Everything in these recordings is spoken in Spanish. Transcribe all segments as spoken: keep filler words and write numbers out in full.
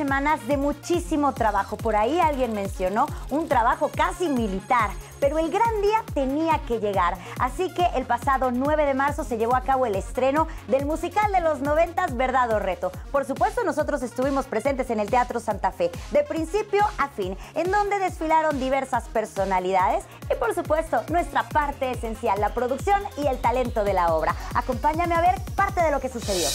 semanas de muchísimo trabajo. Por ahí alguien mencionó un trabajo casi militar, pero el gran día tenía que llegar. Así que el pasado nueve de marzo se llevó a cabo el estreno del musical de los noventas, Verdad o Reto. Por supuesto, nosotros estuvimos presentes en el Teatro Santa Fe, de principio a fin, en donde desfilaron diversas personalidades y, por supuesto, nuestra parte esencial, la producción y el talento de la obra. Acompáñame a ver parte de lo que sucedió.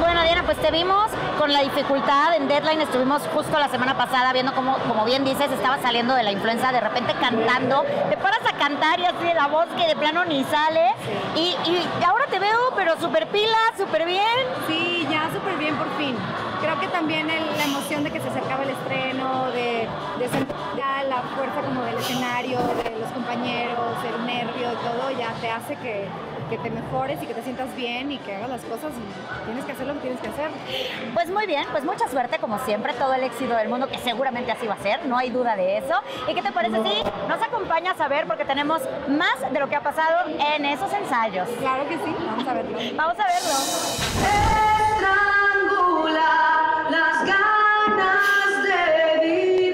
Bueno, Diana, pues te vimos con la dificultad en Deadline. Estuvimos justo la semana pasada viendo cómo, como bien dices, estaba saliendo de la influenza, de repente cantando. Te paras a cantar y así de la voz que de plano ni sale. Sí. Y, y ahora te veo, pero súper pila, súper bien. Sí, ya súper bien por fin. Creo que también el, la emoción de que se acercaba el estreno, de, de sentir la fuerza como del escenario, de los compañeros, el nervio y todo, ya te hace que... que te mejores y que te sientas bien y que hagas las cosas y tienes que hacer lo que tienes que hacer. Pues muy bien, pues mucha suerte como siempre, todo el éxito del mundo, que seguramente así va a ser, no hay duda de eso. ¿Y qué te parece no. si nos acompañas a ver? Porque tenemos más de lo que ha pasado en esos ensayos. Claro que sí, vamos a verlo. Vamos a verlo. Estrangula las ganas de vivir.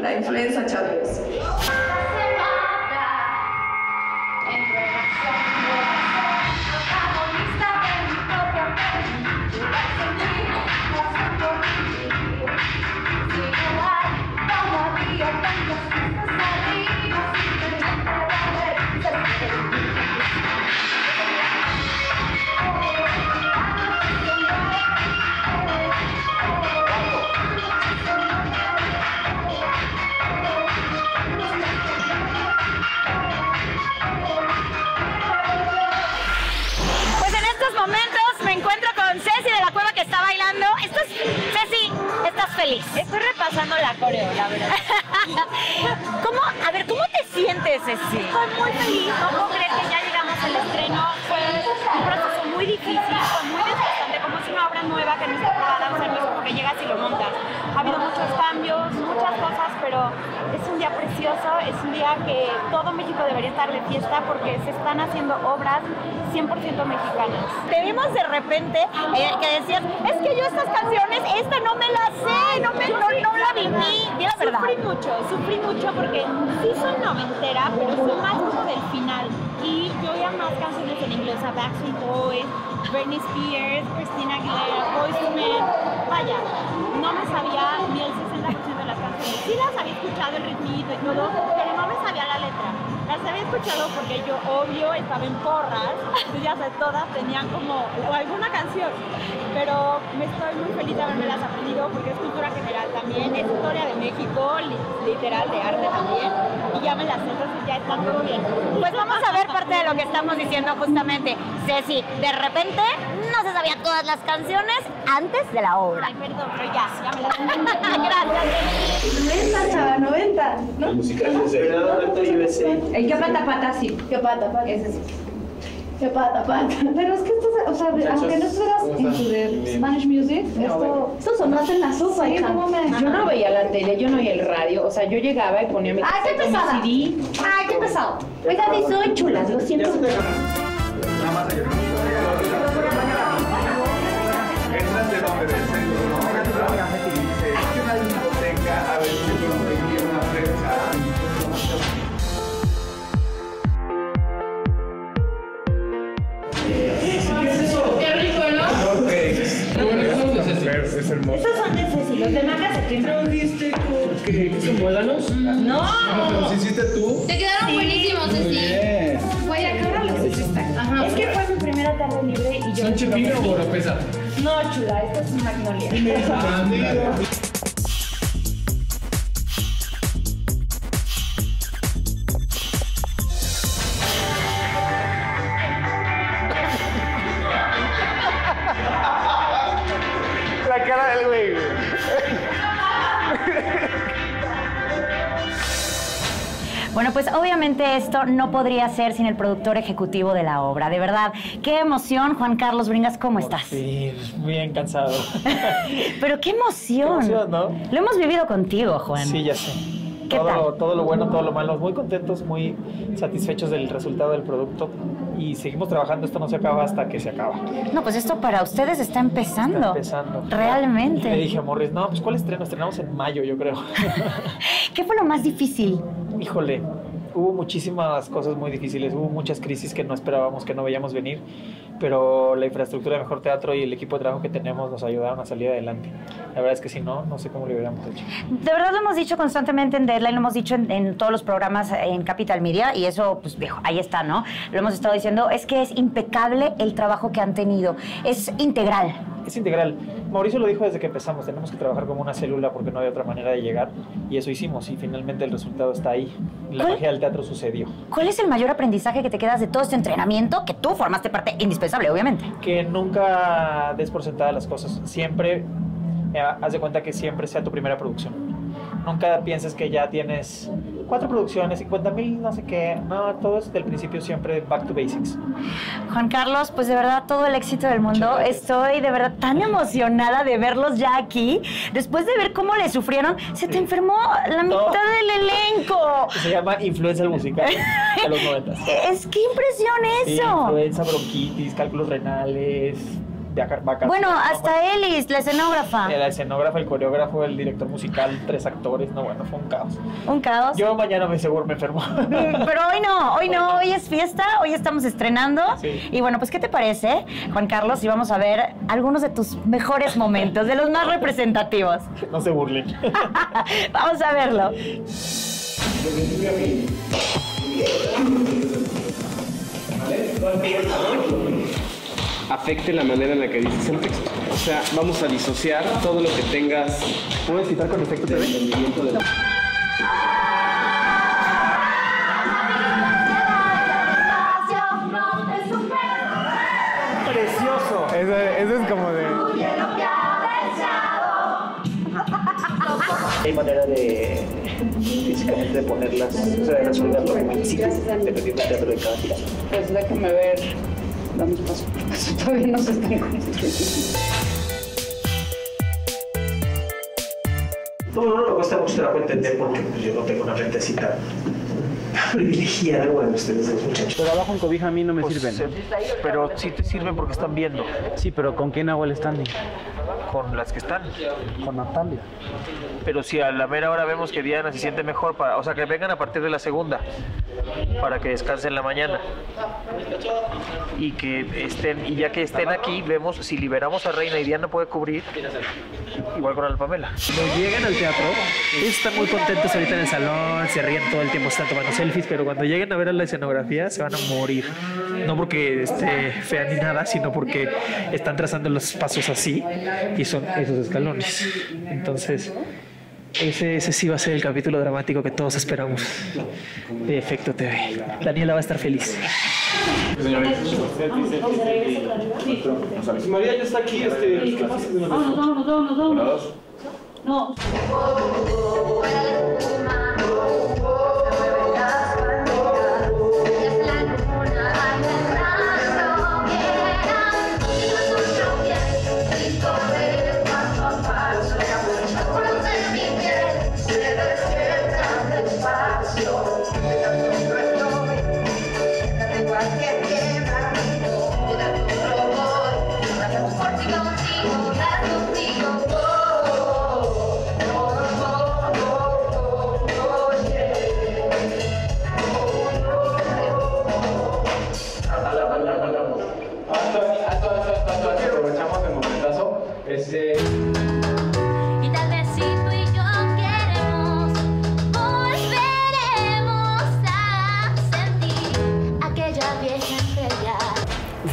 La influenza, Chávez. Estoy repasando la coreo, la verdad. ¿Cómo, a ver, ¿cómo te sientes, Ceci? Estoy muy feliz. ¿Cómo crees que ya llegamos al estreno? Fue un proceso muy difícil, fue muy desgastante. Como es una obra nueva que no está probada, o sea, no es como que llegas y lo montas. Ha habido muchos cambios, muchas cosas, pero es un día precioso. Es un día que todo México debería estar de fiesta porque se están haciendo obras cien por ciento mexicanas. Te vimos de repente eh, que decías, es que yo estas canciones, esta no me la sé, no, me, no, no la viví. Y la verdad. Sufrí mucho, sufrí mucho porque sí soy noventera, pero soy más como del final. Y yo oía más canciones en inglés, a Backstreet Boys, Britney Spears, Christina Aguilera, Boys to Men. Vaya, no me sabía ni el sesenta por ciento de las canciones. Sí las había escuchado el ritmito y todo, pero no me sabía la letra. Las había escuchado porque yo, obvio, estaba en porras, entonces ya todas tenían como o alguna canción, pero me estoy muy feliz de haberme las aprendido porque es cultura general también, es historia de México, li, literal de arte también, y ya me las sé, entonces ya está todo bien. Pues vamos a ver parte de lo que estamos diciendo justamente, Ceci, de repente no se sabía todas las canciones antes de la obra. Ay, perdón, pero ya, ya me las sé. Gracias. noventa, chava, noventa, ¿no? La musical es de noventa. ¿Qué pata, pata, sí? ¿Qué pata, pata? Ese sí. ¿Qué pata, pata? Pero es que esto, o sea, aunque no estuvieras en tu Spanish music, esto, esto sonaste en la sopa, ¿eh? Yo no veía la tele, yo no oía el radio, o sea, yo llegaba y ponía mi C D. ¡Ay, qué pesada! ¡Ay, qué pesado! Oiga, soy chulas, lo siento. Es hermoso. Estos son de Ceci, los de Maca se queman. ¿No dijiste que son muéganos? No. ¿Los hiciste tú? Te quedaron sí. buenísimos, Ceci. Güey, acá ahora los hiciste. Ajá. Es que fue mi primera tarde libre y yo... ¿Son chepino o oropesa? No, chula, esta es un magnolia. Magnolia. Bueno, pues obviamente esto no podría ser sin el productor ejecutivo de la obra. De verdad, qué emoción. Juan Carlos Bringas, ¿cómo Por estás? Sí, bien cansado. Pero qué emoción. Qué emoción, ¿no? Lo hemos vivido contigo, Juan. Sí, ya sé. ¿Qué todo, tal? Todo lo bueno, todo lo malo. Muy contentos, muy satisfechos del resultado del producto. Y seguimos trabajando, esto no se acaba hasta que se acaba. No, pues esto para ustedes está empezando. Está empezando. Realmente. Y le dije a Morris, no, pues ¿cuál estreno? Estrenamos en mayo, yo creo. ¿Qué fue lo más difícil? Híjole, hubo muchísimas cosas muy difíciles, hubo muchas crisis que no esperábamos, que no veíamos venir, pero la infraestructura de Mejor Teatro y el equipo de trabajo que tenemos nos ayudaron a salir adelante. La verdad es que si no, no sé cómo lo hubiéramos hecho. De verdad lo hemos dicho constantemente en Deadline, lo hemos dicho en, en todos los programas en Capital Media, y eso, pues viejo, ahí está, ¿no? Lo hemos estado diciendo, es que es impecable el trabajo que han tenido, es integral. Es integral. Mauricio lo dijo desde que empezamos, tenemos que trabajar como una célula porque no había otra manera de llegar, y eso hicimos, y finalmente el resultado está ahí. La magia del teatro sucedió. ¿Cuál es el mayor aprendizaje que te quedas de todo este entrenamiento, que tú formaste parte indispensable, obviamente? Que nunca des por sentada las cosas. Siempre, eh, haz de cuenta que siempre sea tu primera producción. Nunca pienses que ya tienes cuatro producciones, cincuenta mil, no sé qué. No, todo es del principio, siempre back to basics. Juan Carlos, pues de verdad todo el éxito del mundo. Estoy de verdad tan emocionada de verlos ya aquí. Después de ver cómo le sufrieron, se te enfermó la mitad no. del elenco. Se llama influenza musical de los noventas. Es que impresión eso. Sí, influenza, bronquitis, cálculos renales. Vacaciones. Bueno, hasta Elis, la escenógrafa. La escenógrafa, el coreógrafo, el director musical, tres actores. No, bueno, fue un caos. ¿Un caos? Yo mañana me seguro me enfermo. Pero hoy no, hoy no, hoy es fiesta, hoy estamos estrenando. Sí. Y bueno, pues, ¿qué te parece, Juan Carlos? Y vamos a ver algunos de tus mejores momentos, de los más representativos. No se burlen. Vamos a verlo. Afecte la manera en la que dices el texto. O sea, vamos a disociar todo lo que tengas. ¿Puedes citar con efecto de entendimiento de la... ¡Precioso! Eso, eso es como de... Hay manera de... físicamente de ponerlas... O sea, de resolver lo que sí, dependiendo del teatro de cada tirada. Pues déjame ver... Damos paso por paso, todavía no se están construyendo. No, no, no, cuesta mucho trabajo entender porque pues, yo no tengo una frentecita privilegiada, bueno, ustedes dos muchachos. Pero abajo en cobija a mí no me pues, sirven. Se, pero sí te sirven porque están viendo. Sí, pero ¿con quién hago el standing? Con las que están. Con Natalia. Pero si a la mera hora vemos que Diana se siente mejor, para, o sea, que vengan a partir de la segunda. Para que descansen la mañana y que estén, y ya que estén aquí vemos si liberamos a Reina y Diana puede cubrir igual con Alpamela. Cuando lleguen al teatro están muy contentos ahorita en el salón, se ríen todo el tiempo, están tomando selfies, pero cuando lleguen a ver la escenografía se van a morir, no porque esté fea ni nada, sino porque están trazando los pasos así y son esos escalones. Entonces Ese, ese sí va a ser el capítulo dramático que todos esperamos de Efecto T V. Daniela va a estar feliz. Señores, si María ya está aquí, este, ¿qué pasa? Vámonos, vámonos, vámonos, vámonos. No.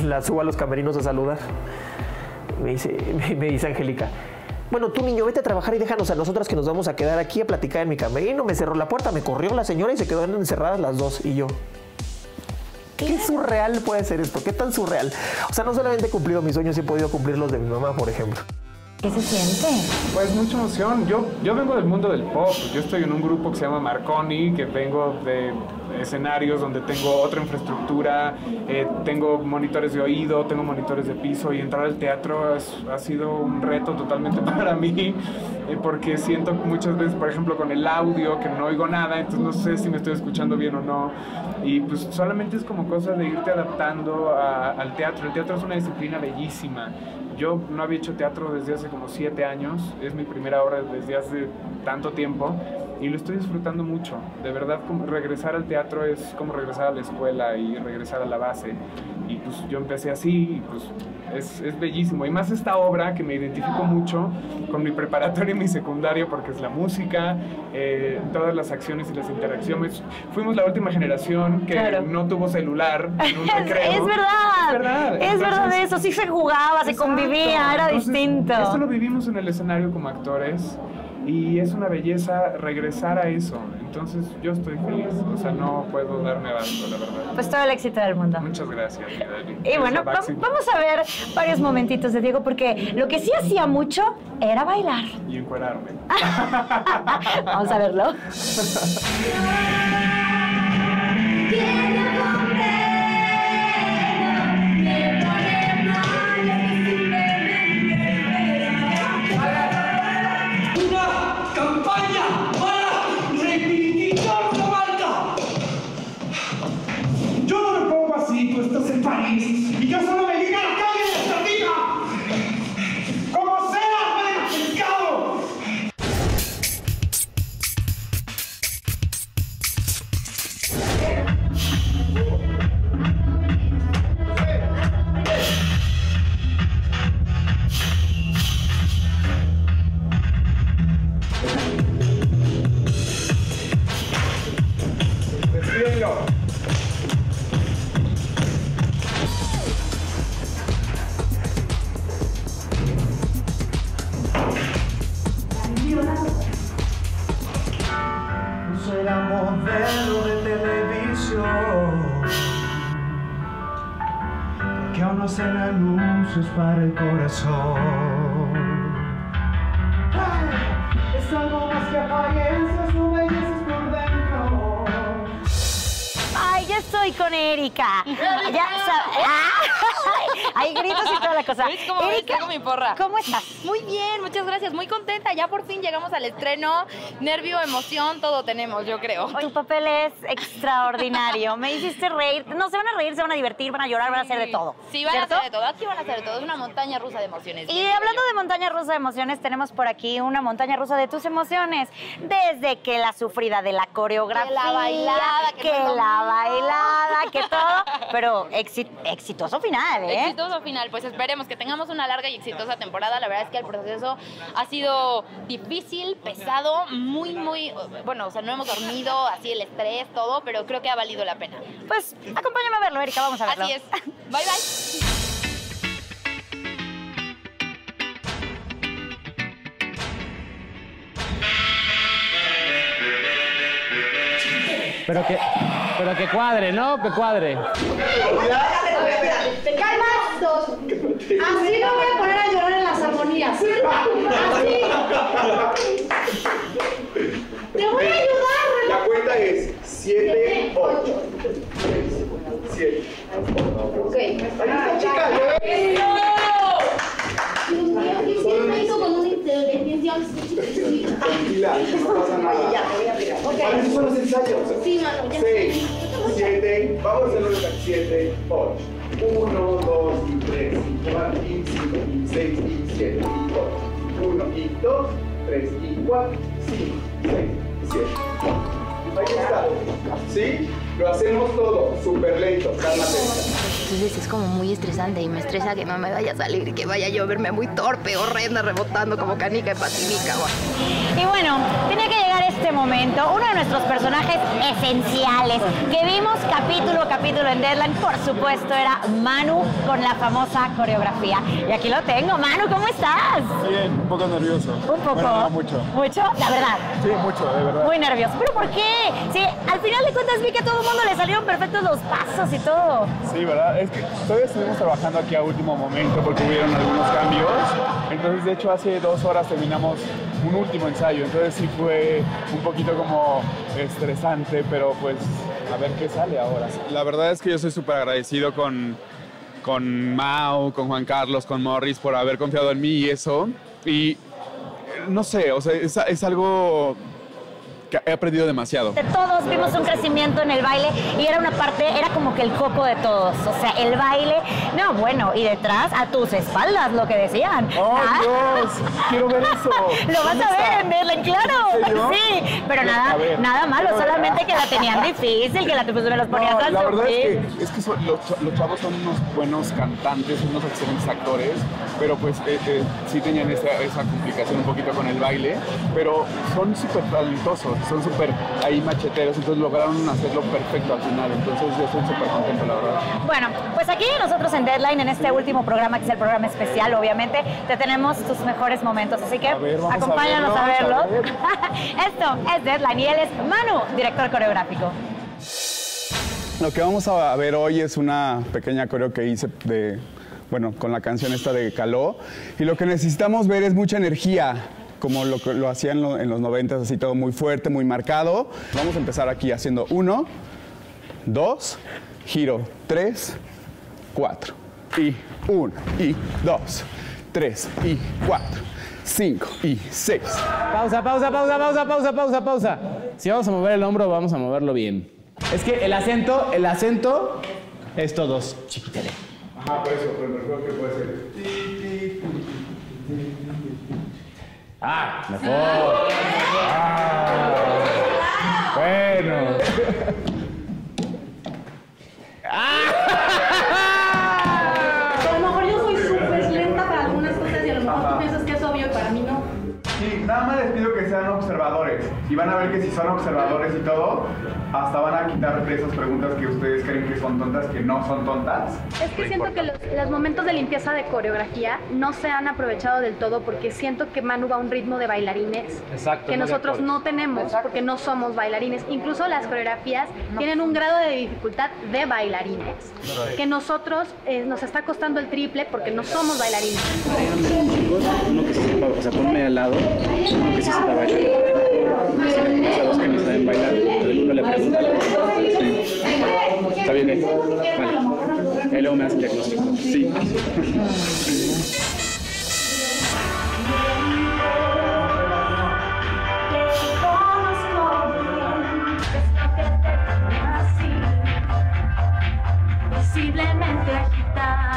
La subo a los camerinos a saludar. Me dice, me, me dice Angélica, bueno, tú niño, vete a trabajar y déjanos a nosotras que nos vamos a quedar aquí a platicar en mi camerino. Me cerró la puerta, me corrió la señora y se quedaron encerradas las dos. Y yo, ¿qué surreal puede ser esto? ¿Qué tan surreal? O sea, no solamente he cumplido mis sueños, he podido cumplir los de mi mamá, por ejemplo. ¿Qué se siente? Pues mucha emoción. Yo, yo vengo del mundo del pop. Yo estoy en un grupo que se llama Marconi, que vengo de escenarios donde tengo otra infraestructura, eh, tengo monitores de oído, tengo monitores de piso, y entrar al teatro es, ha sido un reto totalmente para mí, eh, porque siento muchas veces, por ejemplo, con el audio, que no oigo nada, entonces no sé si me estoy escuchando bien o no. Y pues solamente es como cosa de irte adaptando a, al teatro. El teatro es una disciplina bellísima. Yo no había hecho teatro desde hace como siete años, es mi primera obra desde hace tanto tiempo y lo estoy disfrutando mucho. De verdad, como regresar al teatro es como regresar a la escuela y regresar a la base. Y pues yo empecé así y pues es, es bellísimo. Y más esta obra que me identifico mucho con mi preparatoria y mi secundaria, porque es la música, eh, todas las acciones y las interacciones. Fuimos la última generación que claro. no tuvo celular en un recreo. Es, es verdad, es verdad. Es Entonces, verdad eso, sí se jugaba, se convivía. Vivía, era Entonces, distinto. Esto lo vivimos en el escenario como actores y es una belleza regresar a eso. Entonces yo estoy feliz, o sea, no puedo darme abasto, la verdad. Pues todo el éxito del mundo. Muchas gracias, mi Dani. Y gracias, bueno, va vamos a ver varios momentitos de Diego, porque lo que sí hacía mucho era bailar. Y encuerarme. Vamos a verlo. Para el corazón ¡ay! Es algo más que apariencias, no bellezas por dentro. Ay, ya estoy con Erika. Ya hay gritos y toda la cosa. ¿Cómo Erika, ves, mi porra? ¿Cómo estás? Muy bien, muchas gracias. Muy contenta. Ya por fin llegamos al estreno. Nervio, emoción, todo tenemos, yo creo. Hoy, tu papel es extraordinario. Me hiciste reír. No, se van a reír, se van a divertir, van a llorar, sí. van a hacer de todo. Sí, van ¿cierto? a hacer de todo. Aquí van a hacer de todo. Es una montaña rusa de emociones. Y bien, hablando yo. de montaña rusa de emociones, tenemos por aquí una montaña rusa de tus emociones. Desde que la sufrida de la coreografía, que la bailada, que, que no la bailada, que todo. Pero exi exitoso final, ¿eh? Exitoso final, pues esperemos que tengamos una larga y exitosa temporada. La verdad es que el proceso ha sido difícil, pesado, muy, muy, bueno, o sea, no hemos dormido, así el estrés, todo, pero creo que ha valido la pena. Pues acompáñame a verlo, Erika, vamos a verlo. Así es. Bye, bye. Pero que, pero que cuadre, ¿no? Que cuadre. ¡Te calmas dos! Así no voy a poner a llorar en las armonías. Así. Te voy a ayudar. La cuenta es siete, ocho, siete. Ok. Ahí está, chicas. Dios mío, ¿qué hizo con una inteligencia? Tranquila, no pasa nada. Ya, voy a pegar. Para eso son los ensayos. Sí, mano, ya. seis, siete, vamos a hacerlo hasta siete, ocho. uno, dos, tres, cuatro, cinco, seis, siete, ocho. uno, dos, tres, cuatro, cinco, seis, siete. Ahí está. ¿Sí? Lo hacemos todo súper lento, cálmate. Entonces es como muy estresante y me estresa que no me vaya a salir, que vaya yo a verme muy torpe, horrenda, rebotando como canica y patinica. Y bueno, tenía que llegar este momento, uno de nuestros personajes esenciales, que vimos capítulo a capítulo en Deadline, por supuesto, era Manu con la famosa coreografía. Y aquí lo tengo. Manu, ¿cómo estás? Muy bien, un poco nervioso. ¿Un poco? Bueno, no, mucho. ¿Mucho? La verdad. Sí, mucho, de verdad. Muy nervioso. ¿Pero por qué? sí, al final de cuentas vi que a todo el mundo le salieron perfectos los pasos y todo. Sí, ¿verdad? Es que todavía estuvimos trabajando aquí a último momento porque hubieron algunos cambios. Entonces, de hecho, hace dos horas terminamos un último ensayo. Entonces, sí fue un poquito como estresante, pero pues a ver qué sale ahora. La verdad es que yo soy súper agradecido con, con Mau, con Juan Carlos, con Morris por haber confiado en mí y eso. Y no sé, o sea, es, es algo que he aprendido demasiado. Todos vimos un crecimiento en el baile y era una parte, era como que el coco de todos. O sea, el baile, no, bueno, y detrás, a tus espaldas, lo que decían. ¡Oh, ¿Ah? Dios! Quiero ver eso. Lo vas a ver en Berlín, claro. Sí, pero no, nada, ver, nada malo, solamente que la tenían difícil, que la te los ponían no, tan la verdad difícil. es que, es que son, los, los chavos son unos buenos cantantes, unos excelentes actores, pero pues eh, eh, sí tenían esa, esa complicación un poquito con el baile, pero son súper talentosos. Son súper ahí macheteros, entonces lograron hacerlo perfecto al final, entonces yo estoy súper contento, la verdad. Bueno, pues aquí nosotros en Deadline, en este último programa, que es el programa especial, obviamente, te tenemos tus mejores momentos, así que ver, acompáñanos a verlos. A verlos. A ver. Esto es Deadline y él es Manu, director coreográfico. Lo que vamos a ver hoy es una pequeña coreo que hice de, bueno, con la canción esta de Caló, y lo que necesitamos ver es mucha energía, como lo, lo hacían lo, en los noventas, así todo muy fuerte, muy marcado. Vamos a empezar aquí haciendo uno, dos, giro, tres, cuatro, y uno, y dos, tres, y cuatro, cinco, y seis. Pausa, pausa, pausa, pausa, pausa, pausa, pausa. Si vamos a mover el hombro, vamos a moverlo bien. Es que el acento, el acento es todos, chiquitele. Ajá, por eso, pero creo que puede ser. ¡Ah! ¡Mejor! ¡Ah! ¡Bueno! ¡Ah! A lo mejor yo soy súper lenta para algunas cosas y a lo mejor Ajá. tú piensas que es obvio y para mí no. Sí, nada más les pido que sean observadores. Y van a ver que si son observadores y todo, hasta van a quitar de esas preguntas que ustedes creen que son tontas, que no son tontas. Es que siento que los, los momentos de limpieza de coreografía no se han aprovechado del todo porque siento que Manu va a un ritmo de bailarines Exacto, que nosotros no tenemos Exacto. porque no somos bailarines. Incluso las coreografías no. tienen un grado de dificultad de bailarines no. que nosotros eh, nos está costando el triple porque no somos bailarines. Chicos, uno que se sepa, o sea, ponme al lado, uno que se sepa bailar. O sea, los que no saben bailar, uno le pregunta. Sí. Está bien, ¿eh? Vale. Ahí luego me hace el diagnóstico. Sí.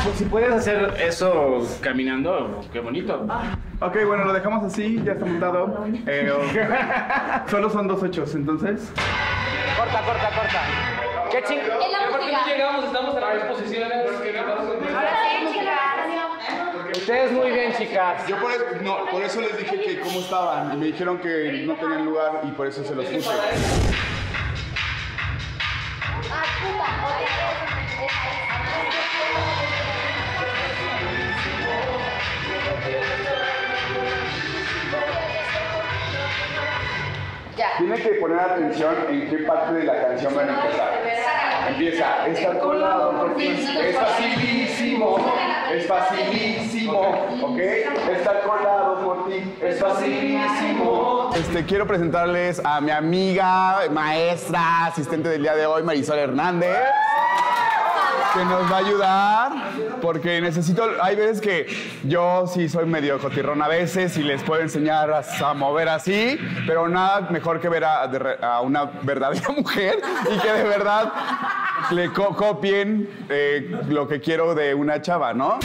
Pues si puedes hacer eso caminando, qué bonito. Ah. Ok, bueno, lo dejamos así, ya está montado. Eh, oh. Solo son dos ochos, entonces. Corta, corta, corta. ¿Qué ching? ¿Por qué no llegamos? Estamos en las posiciones. Ahora sí, chicas. Ustedes muy bien, chicas. Yo por eso, no, por eso les dije que cómo estaban. Y me dijeron que no tenían lugar y por eso se los puse. Tiene que poner atención en qué parte de la canción van a empezar. Empieza, es calculado, es facilísimo, es facilísimo, ¿ok? Es calculado por ti, es facilísimo. Este, quiero presentarles a mi amiga, maestra, asistente del día de hoy, Marisol Hernández, que nos va a ayudar, porque necesito, hay veces que yo sí soy medio cotirrón a veces y les puedo enseñar a, a mover así, pero nada mejor que ver a, a una verdadera mujer y que de verdad le co copien eh, lo que quiero de una chava, ¿no?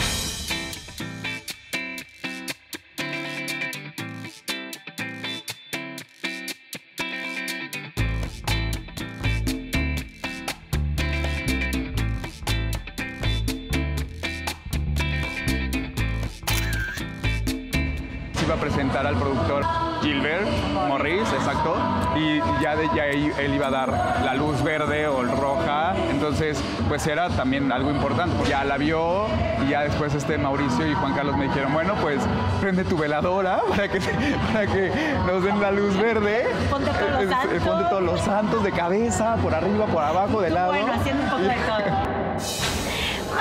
Al productor Gilbert Morris, exacto, y ya de ya él iba a dar la luz verde o el roja, entonces Entonces, pues era también algo importante. Ya la vio y ya después este Mauricio y Juan Carlos me dijeron, bueno, pues prende tu veladora para que, para que nos den la luz verde. Ponte todos los santos. Ponte todos los santos de cabeza, por arriba, por abajo, de lado. Bueno, haciendo un poco de todo.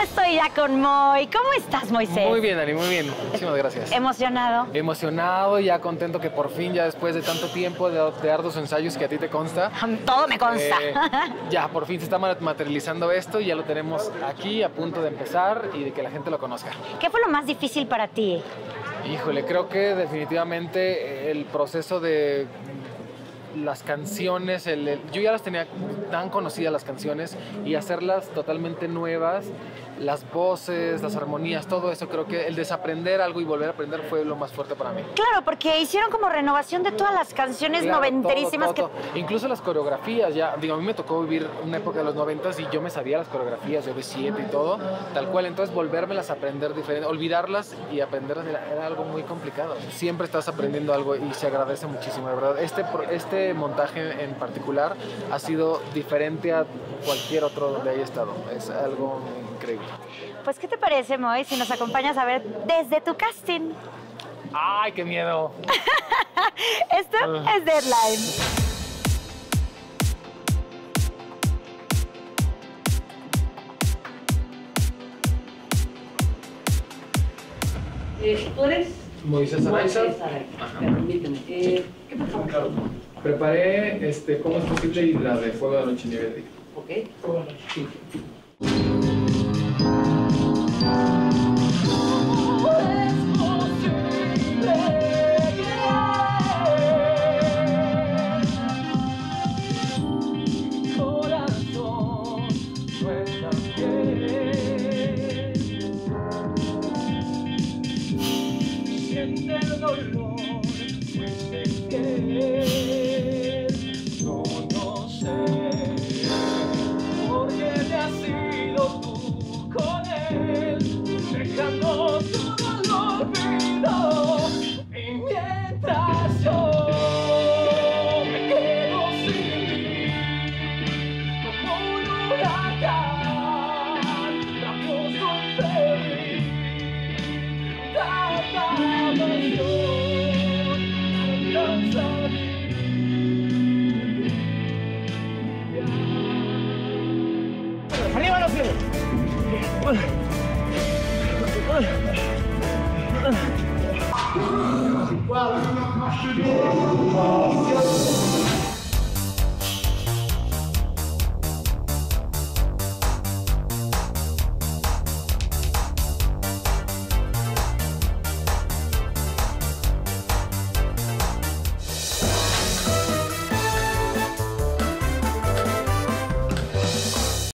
Estoy ya con Moy. ¿Cómo estás, Moisés? Muy bien, Dani, muy bien. Muchísimas gracias. ¿Emocionado? Emocionado, ya contento que por fin, ya después de tanto tiempo de, de dar dos ensayos que a ti te consta. Todo me consta. Eh, ya, por fin se está materializando esto y ya lo tenemos aquí a punto de empezar y de que la gente lo conozca. ¿Qué fue lo más difícil para ti? Híjole, creo que definitivamente el proceso de... las canciones, el, el, yo ya las tenía tan conocidas las canciones y hacerlas totalmente nuevas, las voces, las armonías, todo eso, creo que el desaprender algo y volver a aprender fue lo más fuerte para mí. Claro, porque hicieron como renovación de todas las canciones claro, noventerísimas. Todo, todo, que... todo. Incluso las coreografías, ya, digo, a mí me tocó vivir una época de los noventas y yo me sabía las coreografías de B siete y todo, tal cual, entonces volvérmelas a aprender diferente, olvidarlas y aprenderlas era, era algo muy complicado. Siempre estás aprendiendo algo y se agradece muchísimo, de verdad. Este, este montaje en particular ha sido diferente a cualquier otro donde haya estado. Es algo increíble. Pues, ¿qué te parece, Moy, si nos acompañas a ver desde tu casting? ¡Ay, qué miedo! Esto uh. es Deadline. ¿Tú eres? Moisés Arayza. Permíteme. Eh, ¿Qué pasó? Claro. Preparé este, ¿Cómo es posible? Y la de Fuego de la Noche Nivel. Ok. Fuego de la Noche. Wow.